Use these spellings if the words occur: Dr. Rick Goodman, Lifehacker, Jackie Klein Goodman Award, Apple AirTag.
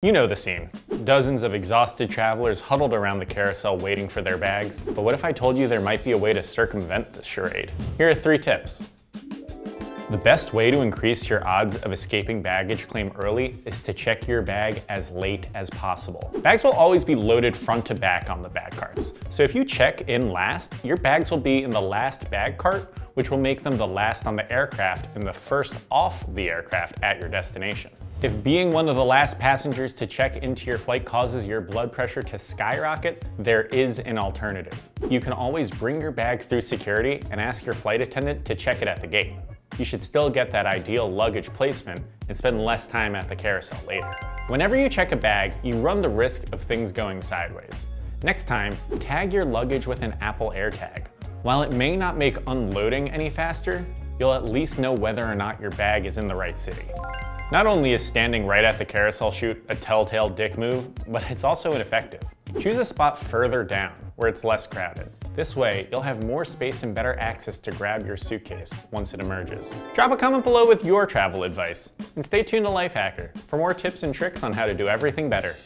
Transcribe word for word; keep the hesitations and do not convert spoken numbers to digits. You know the scene. Dozens of exhausted travelers huddled around the carousel waiting for their bags. But what if I told you there might be a way to circumvent this charade? Here are three tips. The best way to increase your odds of escaping baggage claim early is to check your bag as late as possible. Bags will always be loaded front to back on the bag carts. So if you check in last, your bags will be in the last bag cart, which will make them the last on the aircraft and the first off the aircraft at your destination. If being one of the last passengers to check into your flight causes your blood pressure to skyrocket, there is an alternative. You can always bring your bag through security and ask your flight attendant to check it at the gate. You should still get that ideal luggage placement and spend less time at the carousel later. Whenever you check a bag, you run the risk of things going sideways. Next time, tag your luggage with an Apple AirTag. While it may not make unloading any faster, you'll at least know whether or not your bag is in the right city. Not only is standing right at the carousel chute a telltale dick move, but it's also ineffective. Choose a spot further down, where it's less crowded. This way, you'll have more space and better access to grab your suitcase once it emerges. Drop a comment below with your travel advice, and stay tuned to Lifehacker for more tips and tricks on how to do everything better.